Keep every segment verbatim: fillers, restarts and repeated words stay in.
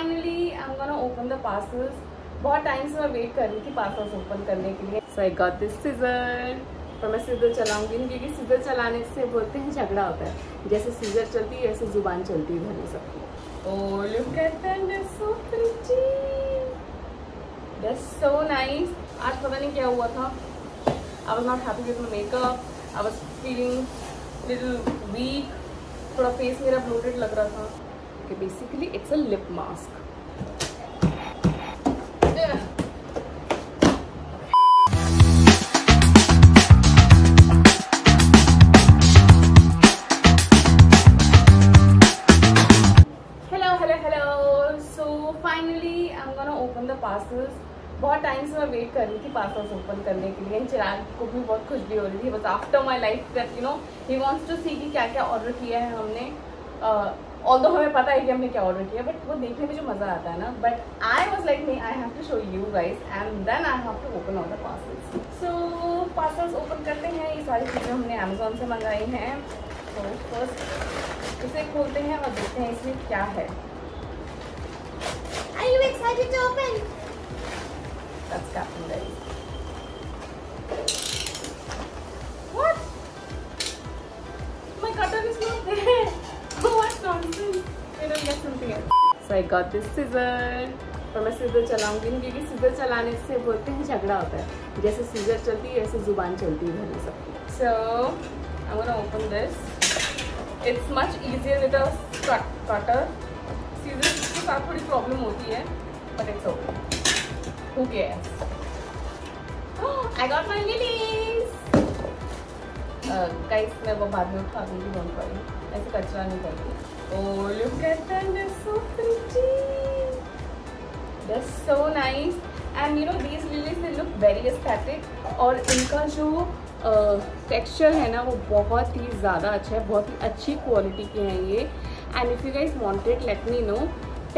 Finally I am gonna open the parcels. बहुत time से मैं वेट कर रही थी पार्सल्स ओपन करने के लिए. So I got this scissor, पर मैं सीजर चलाऊंगी नहीं क्योंकि सीजर चलाने से बोलते हैं झगड़ा होता है. जैसे सीजर चलती है वैसे जुबान चलती है घर में सबकी. Oh look at that, that's so pretty, that's so nice. आज पता नहीं क्या हुआ था, I was not happy with my makeup, I was feeling little weak, थोड़ा फेस मेरा ब्लोटेड लग रहा था. Basically it's a lip mask. Hello hello hello, so finally I am gonna open the parcels. बहुत टाइम से मैं wait कर रही थी पार्सल्स ओपन करने के लिए. चिराग को भी बहुत खुशबू हो रही थी. बस after my life that you know he wants to see कि क्या क्या ऑर्डर किया है हमने. uh, ऑल्दो हमें पता है कि हमने क्या ऑर्डर किया, बट वो देखने में जो मज़ा आता है ना. बट आई वॉज लाइक नहीं, I have to show you guys and then I have to open all the parcels. So parcels open करते हैं. ये सारी चीज़ें हमने अमेजोन से मंगाई हैं. तो फर्स्ट इसे खोलते हैं और देखते हैं इसमें क्या है. Are you excited to open? That's happening guys. What? My cutter is not there. So I got this scissor. पर मैं सीजर चलाऊंगी नहीं क्योंकि सीजर चलाने से बोलते हैं झगड़ा होता है. जैसे सीजर चलती है वैसे जुबान चलती है घर में सबकी. So I'm gonna open this. It's much easier with a cutter. Scissors के साथ थोड़ी problem होती है, but it's okay. Who cares? Oh, I got my lilies. Uh, guys, मैं वो बाद में उठा दूँगी, don't worry. ऐसे कचरा नहीं करती. Oh look at them, they're so pretty. They're so nice, and you know these lilies they look very aesthetic. और इनका जो texture है ना वो बहुत ही ज़्यादा अच्छा है, बहुत ही अच्छी क्वालिटी के हैं ये. And if you guys want it, let me know.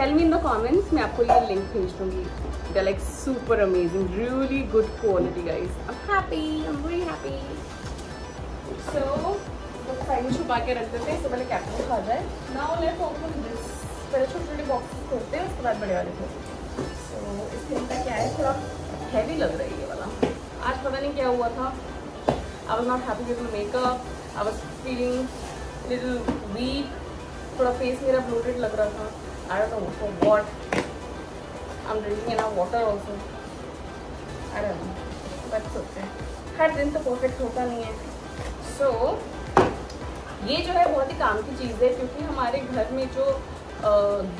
Tell me in the comments. मैं आपको ये link भेज दूँगी. They're like super amazing, really good quality, guys. I'm happy. I'm very happy. So. File छुपा के रख देते हैं, इससे पहले कैप्सूल खा जाए. Now let's open this. पहले छोटे छोटे बॉक्सेस खोलते हैं, उसके बाद बड़े वाले खोलते हैं. सो इसके अंदर क्या है, थोड़ा हैवी लग रहा है ये वाला. आज पता नहीं क्या हुआ था, I was not happy with my makeup, I was feeling little weak, थोड़ा फेस मेरा ब्लोटेड लग रहा था. I don't know what I am drinking and water also. I don't know, but okay, हर दिन तो परफेक्ट होता नहीं है. सो so, ये जो है बहुत ही काम की चीज़ है क्योंकि हमारे घर में जो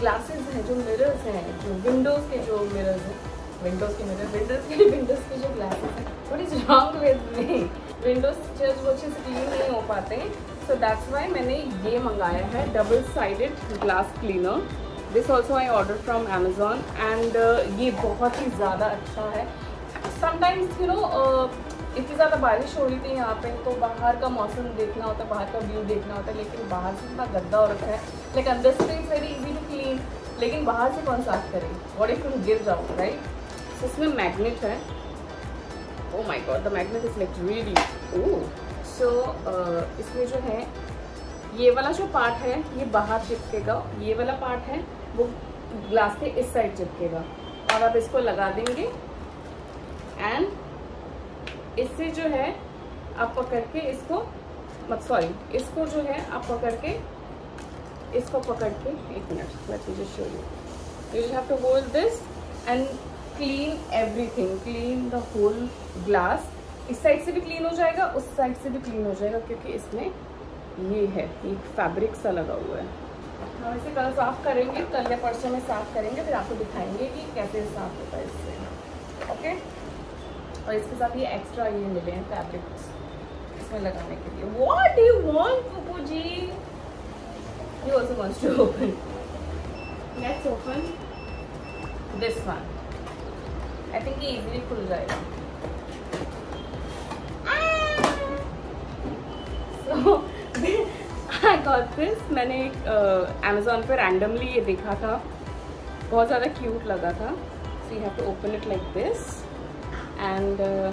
ग्लासेस हैं, जो मिरर्स हैं, जो विंडोज़ के जो मिरर्स हैं, विंडोज़ के मिरर विंडोज़ के विंडोज़ के जो ग्लासेस हैं, what is wrong with me. Windows जो वो अच्छे से क्लीन नहीं हो पाते हैं. सो दैट्स व्हाई मैंने ये मंगाया है, double sided glass cleaner. This also I order from Amazon and ये बहुत ही ज़्यादा अच्छा है. समटाइम्स यू नो इतनी ज़्यादा बारिश हो रही थी यहाँ पे, तो बाहर का मौसम देखना होता है, बाहर का व्यू देखना होता है, लेकिन बाहर से इतना गंदा हो रखा है. लाइक अंदर से it's very easy to clean, लेकिन बाहर से कौन साफ करे और एक तुम गिर जाओ राइट. तो इसमें मैग्नेट है. Oh my God, the magnet is like really oh. So इसमें जो है ये वाला जो पार्ट है ये बाहर चिपकेगा, ये वाला पार्ट है वो ग्लास के इस साइड चिपकेगा, और आप इसको लगा देंगे एंड इससे जो है आप पकड़ के इसको मत सॉरी इसको जो है आप पकड़ के इसको पकड़ के एक minute let me just show you. You have to hold this and clean everything, clean the whole glass. इस साइड से भी क्लीन हो जाएगा, उस साइड से भी क्लीन हो जाएगा क्योंकि इसमें ये है एक फैब्रिक सा लगा हुआ है. हम इसे कल साफ़ करेंगे, कल या परसों में साफ़ करेंगे, फिर आपको दिखाएंगे कि कैसे साफ होता है इससे. Okay okay? और इसके साथ ये एक्स्ट्रा ये मिले हैं फैब्रिक्स इसमें लगाने के लिए. What do you want Pupu ji? You also wants to open. Let's open this one. I think ये इजीली खुल जाएगा. So I got this. मैंने अमेजोन पे रैंडमली ये देखा था, बहुत ज़्यादा क्यूट लगा था. So you have to open it like this and uh,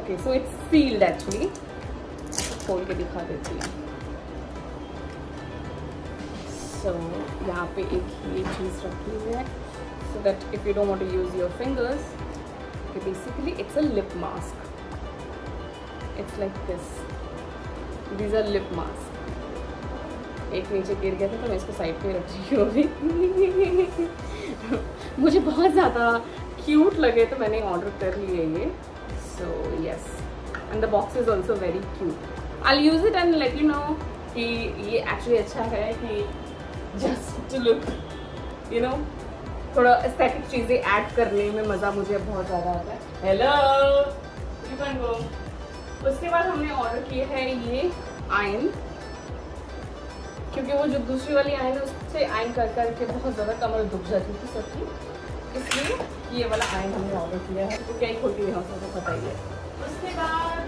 okay so it's sealed actually. खोल के दिखा देती हूँ. सो so, यहाँ पे एक ये चीज़ रखी हुई है so that if you don't want to use your fingers basically it's a lip mask it's like this these are lip mask. एक नीचे गिर गया था तो मैं इसको साइड पे रख रही हूँ अभी मुझे बहुत ज़्यादा क्यूट लगे तो मैंने ऑर्डर कर लिए ये। So yes and the box is also very cute. I use it and let you know कि ये एक्चुअली अच्छा है कि just to look you know थोड़ा एस्थेटिक चीज़ें ऐड करने में मज़ा मुझे बहुत ज़्यादा आता है। Hello you can go. उसके बाद हमने ऑर्डर किया है ये आयन क्योंकि वो जो दूसरी वाली आयन है उससे आयन कर कर के बहुत ज़्यादा कमर दुख जाती थी सबकी, इसलिए ये वाला आयन हमने ऑर्डर किया है तो क्या ही खोटी है सबको पता ही है। उसके बाद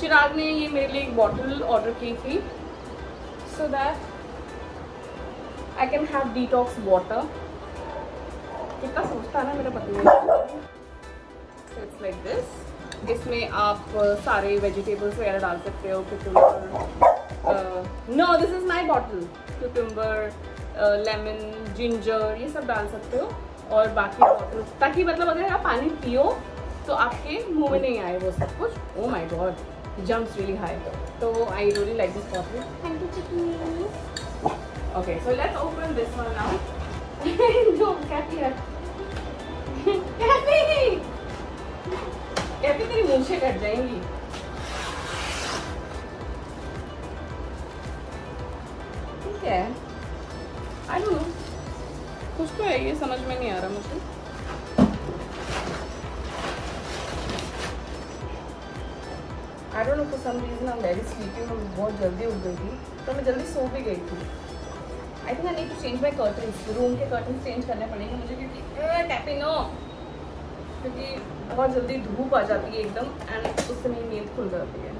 चिराग ने ये मेरे लिए एक बॉटल ऑर्डर की थी so that I can have detox water. कितना सोचता है ना मेरा पति। It's like this. इसमें आप सारे वेजिटेबल्स वगैरह डाल सकते हो cucumber, no this is my bottle, cucumber lemon ginger ये सब डाल सकते हो और बाकी बॉटल ताकि मतलब अगर आप पानी पियो तो आपके मुंह में नहीं आए वो सब कुछ। Oh my god jumps really high. तो I really like this bottle. Thank you चिकनी। Okay so let's open this one now. जो कैफी है कैफी कैफी तेरी मूछें कट जाएंगी। ठीक है आई डोंट नो कुछ तो है ये समझ में नहीं आ रहा मुझे। I don't know for some reason I am very sleepy. मैं बहुत जल्दी उठ गई थी तो मैं जल्दी सो भी गई थी। I think I need to change my curtains. Room के कर्टन्स चेंज करने पड़ेंगे मुझे क्योंकि टैपिंग नो क्योंकि बहुत जल्दी धूप आ जाती है एकदम एंड उससे मेरी नींद खुल जाती है।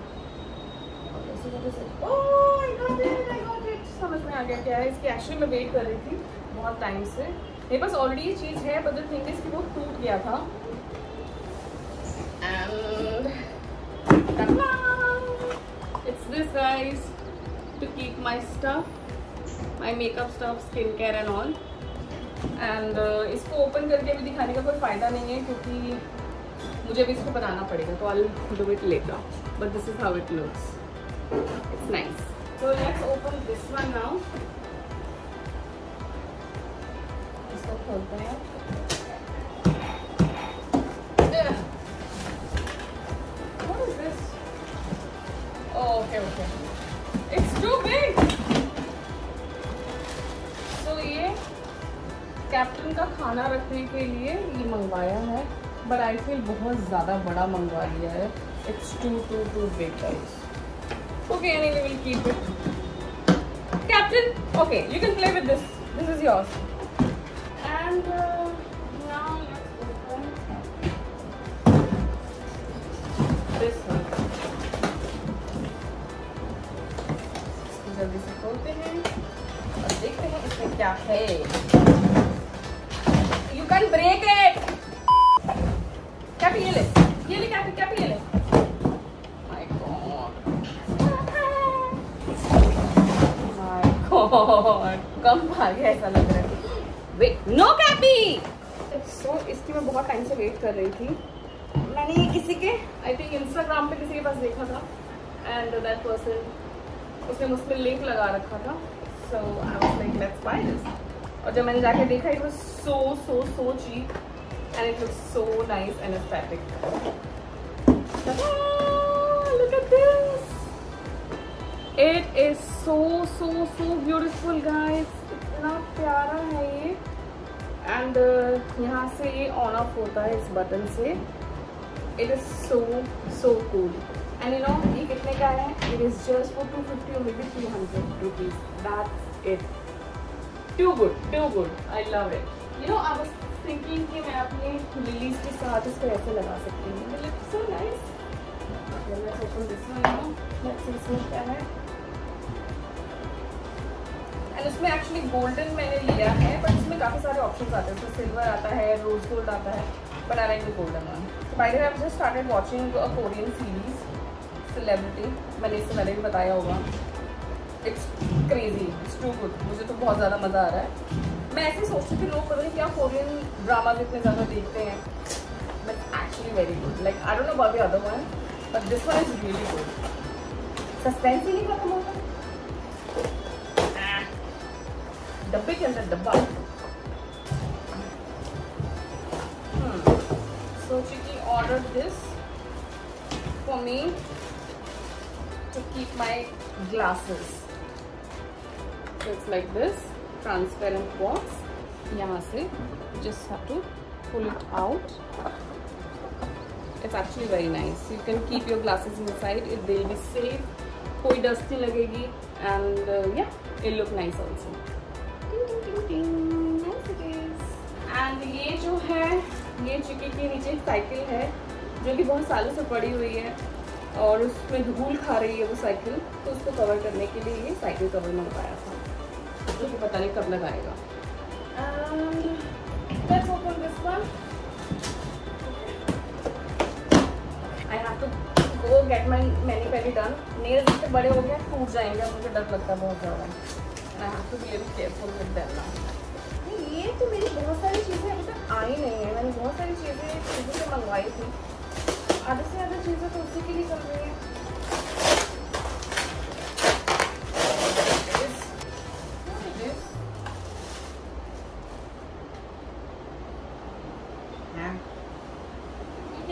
Oh I got it I got it. समझ में आ गया क्या है इसकी। एक्चुअली मैं वेट कर रही थी बहुत टाइम से। मेरे पास ऑलरेडी ये चीज़ है बट द थिंग इज कि वो टूट गया था and it's this guys to keep my stuff my makeup stuff skin care and all and इसको ओपन करके भी दिखाने का कोई फ़ायदा नहीं है क्योंकि मुझे भी इसको बनाना पड़ेगा तो I do it later but this is how it looks. It's nice. So let's open this one now. इसको खोलते हैं। What is this? Oh, okay, okay. It's too big. Captain का खाना रखने के लिए ये मंगवाया है बट आई फील बहुत ज़्यादा बड़ा मंगवा लिया है। It's too too too big guys. Okay any we will keep it. Captain okay you can play with this this is yours and now let's open this one. इसको जल्दी से खोलते हैं और देखते हैं इसमें क्या है। Break it. क्या ये ले ये ले क्या क्या ये ले। माय गॉड माय गॉड कम आ गया ऐसा लग रहा है। Wait no कैपी। सो इसकी मैं बहुत टाइम से वेट कर रही थी। मैंने ये किसी के आई थिंक इंस्टाग्राम पे किसी के पास देखा था एंड दैट पर्सन उसने मुझसे लिंक लगा रखा था so I was like let's buy this. और जब मैंने जाके देखा it was so so so cheap and it looks so nice and aesthetic. Look at this. It is so so so beautiful guys. इतना प्यारा है ये एंड uh, यहाँ से ये ऑन ऑफ होता है इस बटन से। It is so so cool and you know ये कितने का है। It is just for two fifty और maybe three hundred rupees. That's it. Too good, too good. I love it. You know, I was thinking कि मैं अपने lilies के साथ इसको ऐसे लगा सकती हूँ। It looks so nice. Let's open this one now. Let's see इसमें क्या है। And उसमें actually golden मैंने लिया है, but इसमें काफी सारे options आते हैं। तो silver आता है, rose gold आता है, but I like the golden one. So by the way, I've just started watching a Korean series, Celebrity. मैंने इससे पहले भी बताया होगा। It's crazy, it's to good. मुझे तो बहुत ज़्यादा मज़ा आ रहा है। मैं ऐसे सोचती थी लोग पता नहीं क्या कोरियन ड्रामाज इतने ज़्यादा देखते हैं, but actually very good. Like I don't know about the other one but this one is really good. Suspense ही नहीं खत्म होता, डब्बे के अंदर डब्बा। सोची कि order this for me to keep my glasses. So it's like this transparent box. यहाँ से just have to pull it out. It's actually very nice. You can keep your glasses inside. It will be safe. कोई dust नहीं लगेगी and uh, yeah, it look nice also. Ding ding ding ding. Nice it is. And ये जो है ये चिकी के नीचे cycle है जो कि बहुत सालों से पड़ी हुई है और उसमें धूल खा रही है वो साइकिल, तो उसको कवर करने के लिए ये साइकिल कवर मंगवाया था जो कि पता नहीं कब लगाएगा। Let's open this one. I have to go get my mani pedi done. Nails इतने बड़े हो गए टूट जाएंगे, मुझे डर लगता है बहुत ज़्यादा। I have to be careful with them now. ये तो मेरी बहुत सारी चीज़ें अभी तक आई नहीं है। मैंने बहुत सारी चीज़ें चीज़ों से मंगवाई थी, आधे से आधे चीज़ें तो उसी के लिए चल रही है।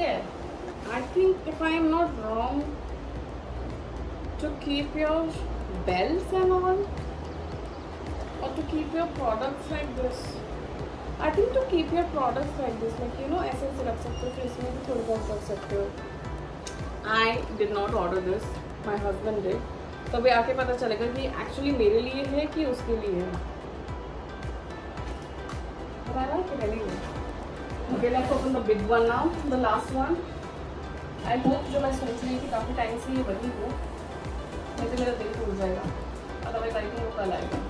Yeah, I think if I am not wrong, to keep your bells and all, or to keep your products like this. I think to keep your products like this, like you know ऐसे ऐसे रख सकते हो, फिर इसमें भी थोड़ी बहुत रख सकते हो। I did not order this, my husband did, तो अभी आके पता चलेगा कि एक्चुअली मेरे लिए है कि उसके लिए है। हमारा okay, let's open the big one now, the last one. I hope जो मैं सोच रही थी काफ़ी टाइम से ये बनी हो, नहीं तो मेरा दिल टूट जाएगा। अदरवाइज आई थिंक वो कल आएगा।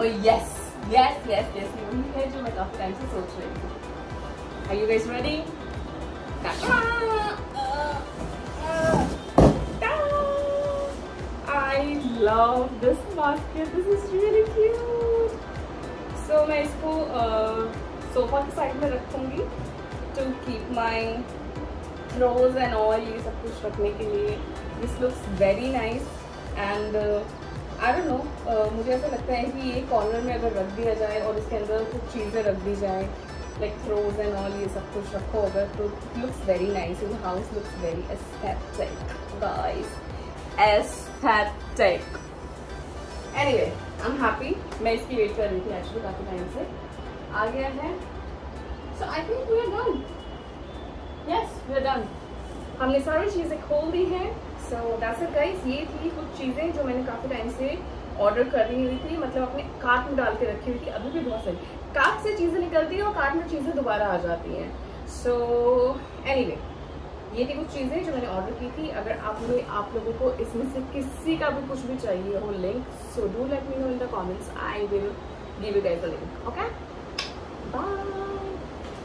Oh yes, yes, yes, yes. ये वही है जो मैं काफी टाइम से सोच रही थी। Are you guys ready? I love this basket. This is really cute. So मैं इसको सोफा के साइड में रखूंगी to keep my throws and all, ये सब कुछ रखने के लिए। This looks very nice and uh, I don't know, मुझे ऐसा लगता है कि ये कॉर्नर में अगर रख दिया जाए और इसके अंदर कुछ चीज़ें रख दी जाए लाइक थ्रोज एंड ऑल, ये सब कुछ रखो अगर तो looks very nice. In house looks very aesthetic guys, aesthetic. Anyway I am happy, मैं इसकी वेट कर रही थी एक्चुअली काफ़ी टाइम से। आ गया है, so I think we are done. Yes we are done, हमने सारी चीज़ें खोल दी हैं। सो दैट्स इट गाइस, ये थी कुछ चीज़ें जो मैंने काफ़ी टाइम से ऑर्डर कर रही हुई थी, मतलब अपने कार्ट में डाल के रखी हुई थी। अभी भी बहुत सारी कार्ट से चीज़ें निकलती हैं और कार्ट में चीज़ें दोबारा आ जाती हैं। सो एनीवे ये थी कुछ चीज़ें जो मैंने ऑर्डर की थी। अगर आप लोग आप लोगों को इसमें से किसी का भी कुछ भी चाहिए हो link, so do let me know in the comments, I will give you guys a link. Okay, bye.